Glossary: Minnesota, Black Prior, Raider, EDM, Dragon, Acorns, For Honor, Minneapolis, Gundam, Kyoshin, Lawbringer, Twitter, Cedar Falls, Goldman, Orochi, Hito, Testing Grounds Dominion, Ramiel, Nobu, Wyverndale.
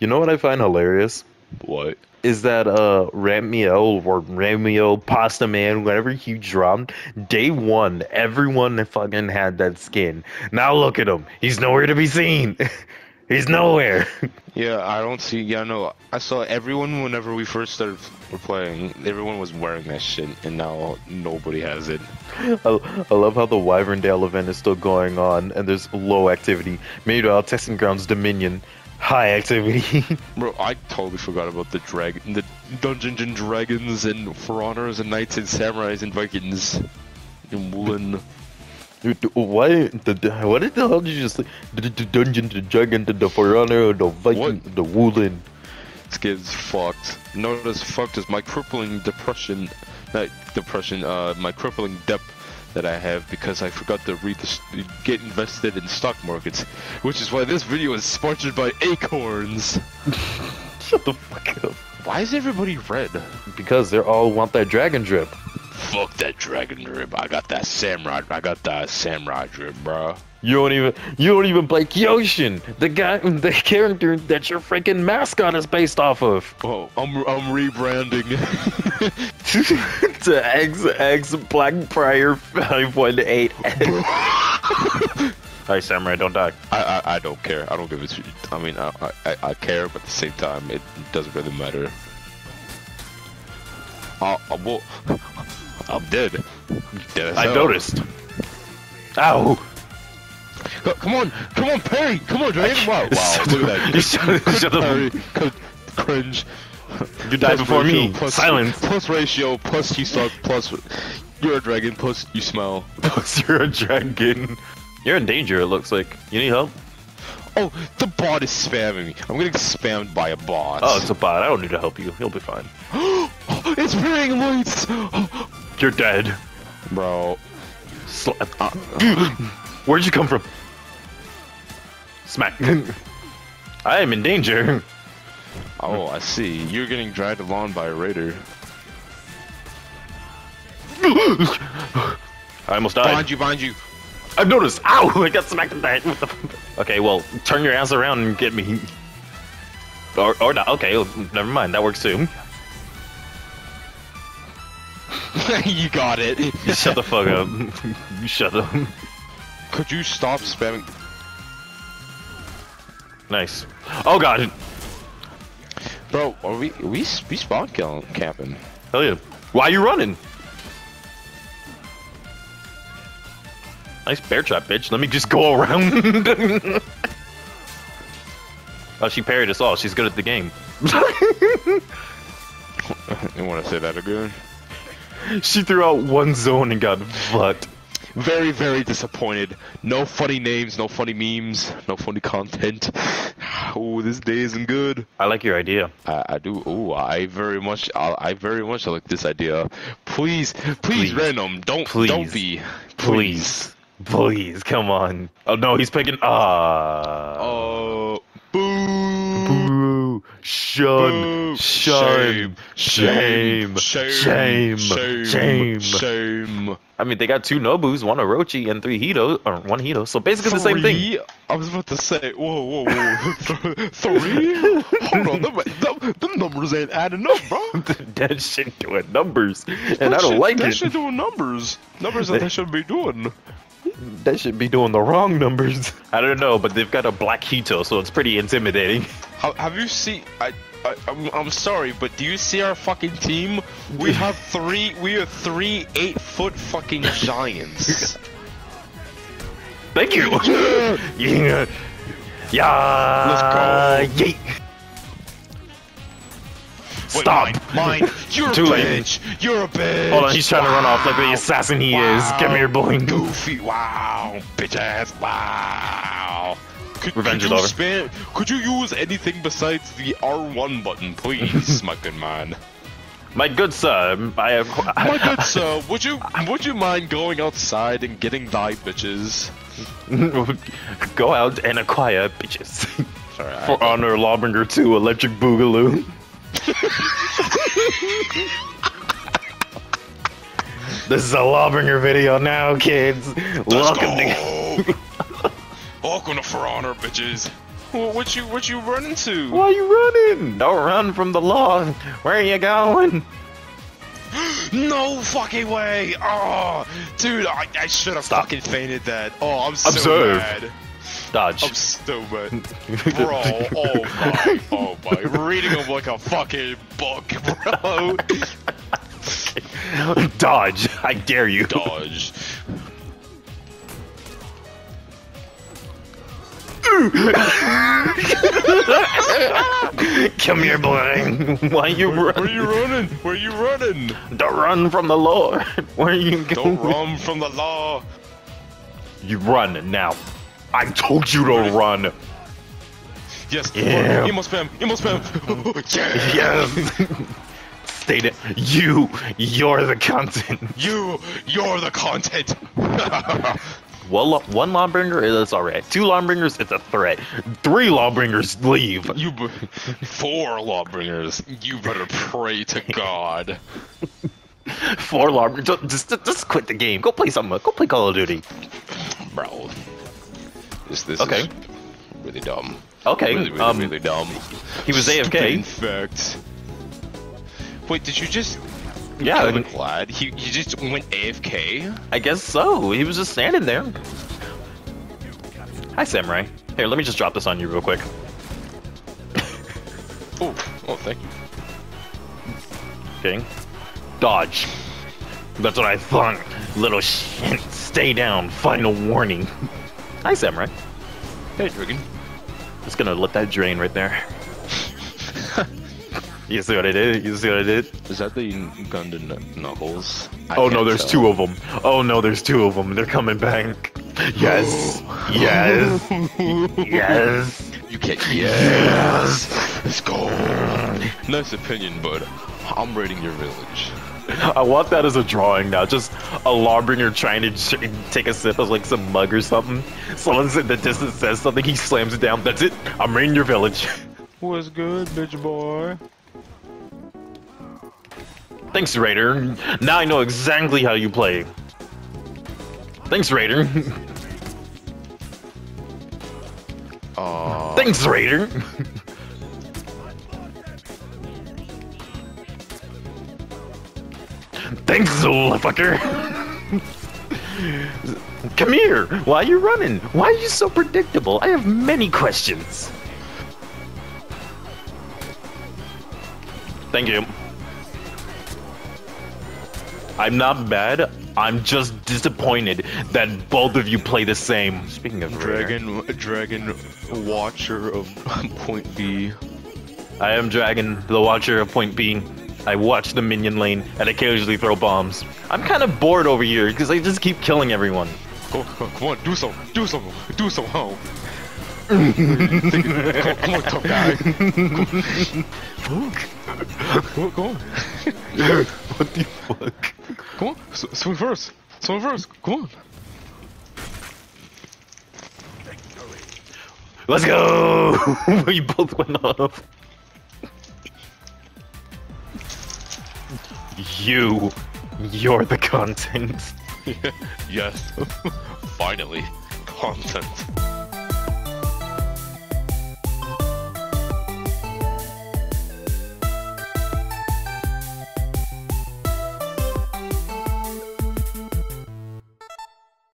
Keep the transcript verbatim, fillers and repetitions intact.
You know what I find hilarious? What? Is that uh, Ramiel or Ramiel Pasta Man, whenever he dropped, day one, everyone fucking had that skin. Now look at him. He's nowhere to be seen. He's nowhere. Yeah, I don't see, yeah, no, I saw everyone whenever we first started playing, everyone was wearing that shit, and now nobody has it. I, I love how the Wyverndale event is still going on, and there's low activity. Meanwhile, Testing Grounds Dominion, high activity. Bro, I totally forgot about the dragon, the Dungeons and Dragons, and For Honors, and Knights, and Samurais, and Vikings, and Woolen. Dude, what, the, what did the hell did you just say? The, the Dungeon, the Dragon, the, the For Honor, the Viking, what? The Woolen. This kid's fucked. No, this fucked is my crippling depression, not depression, uh, my crippling debt that I have because I forgot to read this, get invested in stock markets, which is why this video is sponsored by Acorns. Shut the fuck up. Why is everybody red? Because they all want that dragon drip. Fuck that dragon drip! I got that samurai. I got that samurai drip, bro. You don't even. You don't even play Kyoshin, the guy, the character that your freaking mascot is based off of. Oh, I'm I'm rebranding to X X Black Prior five one eight. Alright, samurai, don't die. I, I I don't care. I don't give a shit. I mean, I, I I care, but at the same time, it doesn't really matter. Uh, well, I'm dead. dead I noticed. Ow! C come on! Come on, Perry! Come on, Dragon! Wow, wow, look at that. Shut up, shut up. Cringe. You died before ratio, me. Plus, silence. Plus ratio, plus you suck, plus you're a dragon, plus you smell. Plus you're a dragon. You're in danger, it looks like. You need help? Oh, the bot is spamming me. I'm getting spammed by a bot. Oh, it's a bot. I don't need to help you. He'll be fine. It's burning lights! You're dead. Bro. Sl uh, Where'd you come from? Smack. I am in danger. Oh, I see. You're getting dragged along by a raider. I almost died. Behind you, behind you. I've noticed. Ow! I got smacked in the head. What the f okay, well, turn your ass around and get me. Or, or not. Okay, well, never mind. That works too. You got it. Shut the fuck up. Shut up. Could you stop spamming? Nice. Oh god. Bro, are we we we spawn camping? Hell yeah. Why are you running? Nice bear trap, bitch. Let me just go around. Oh, she parried us all. She's good at the game. You want to say that again? She threw out one zone and got fucked. Very, very disappointed. No funny names, no funny memes, no funny content. Oh, this day isn't good. I like your idea. I, I do. Oh, I very much, I, I very much like this idea. Please, please, please. Random, don't, please. don't be, please. please, please, come on. Oh no, he's picking. Ah. Uh... Oh, boo, boo, shun. Boo. Shame. Shame. Shame. Shame. Shame. Shame. Shame. Shame. I mean, they got two Nobus, one Orochi, and three Hito, or one Hito. So basically three? The same thing. I was about to say, whoa, whoa, whoa. Three? Hold on, them, them, them numbers ain't adding up, bro. That shit doing numbers, and that I don't shit, like that it. That shit doing numbers. Numbers that they should be doing. That should be doing the wrong numbers. I don't know, but they've got a black Hito, so it's pretty intimidating. How, have you seen? I. I, I'm, I'm sorry, but do you see our fucking team? We have three, we are three eight-foot fucking giants. Thank you! Yeah! Yeah! Yeah. Let's go! Yeah. Wait, stop! Mine! Mine. You're too a bitch! Late. You're a bitch! Hold on, he's trying wow. to run off like the assassin he wow. is. Come here, boy. Goofy, wow! Bitch ass, wow! Could, Revenge could, you spam, could you use anything besides the R one button, please, my good man? My good sir, I have. I, my good sir, would you would you mind going outside and getting thy bitches? Go out and acquire bitches. Sorry, For I, Honor, Lawbringer two, Electric Boogaloo. This is a Lawbringer video now, kids. Let's Welcome go. to. Welcome to For Honor, bitches. What you what you running to? Why are you running? Don't run from the law. Where are you going? No fucking way! Oh, dude, I, I should have fucking fainted that. Oh, I'm so Observe. mad. Dodge. I'm so mad, bro. Oh my, oh my. Reading them like a fucking book, bro. Dodge! I dare you. Dodge. Come here, boy. Why are you where, running? Where are you running? Where are you running? Don't run from the law. Where are you going? Don't run from the law. You run now. I told you to run. Yes. Yeah. You must spam. You must spam. Yeah. Yes. State it. You. You're the content. You. You're the content. Well, one Lawbringer is that's alright. Two Lawbringers, it's a threat. Three Lawbringers, leave. You, four Lawbringers, you better pray to God. Four Lawbringers, just, just, just quit the game. Go play something. Go play Call of Duty, bro. This, this okay. is really dumb. Okay, really, really, um, really dumb. He was A F K. In fact, wait, did you just? Yeah, I'm glad he, he just went A F K. I guess so. He was just standing there. Hi, Samurai. Here, let me just drop this on you real quick. Oh, oh, thank you. Okay. Dodge. That's what I thought. Little shit. Stay down. Final warning. Hi, Samurai. Hey, Dragon. Just gonna let that drain right there. You see what I did? You see what I did? Is that the Gundam Knuckles? I oh no, there's tell. two of them. Oh no, there's two of them. They're coming back. Yes. Yes. Yes. You can't. Yes. Yes. Let's go. Nice opinion, bud. I'm raiding your village. I want that as a drawing now. Just a Lawbringer trying to take a sip of like some mug or something. Someone's in the distance says something. He slams it down. That's it. I'm raiding your village. What's good, bitch boy? Thanks, Raider. Now I know exactly how you play. Thanks, Raider. Uh... Thanks, Raider. Thanks, Zola fucker. Come here. Why are you running? Why are you so predictable? I have many questions. Thank you. I'm not mad, I'm just disappointed that both of you play the same. Speaking of Dragon, Raider. Dragon Watcher of Point B. I am Dragon, the Watcher of Point B. I watch the minion lane and occasionally throw bombs. I'm kind of bored over here because I just keep killing everyone. Go, go, come on, do some, do some, do some, home. Come, come on, tough guy. Fuck. Come on. What the fuck? Come on, S swing first. Swing first. Come on. Let's go. We both went off. You, you're the content. Yes. Finally, content.